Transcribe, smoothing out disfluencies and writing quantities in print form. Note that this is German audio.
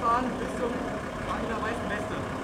fahren bis zum Weißen Weste.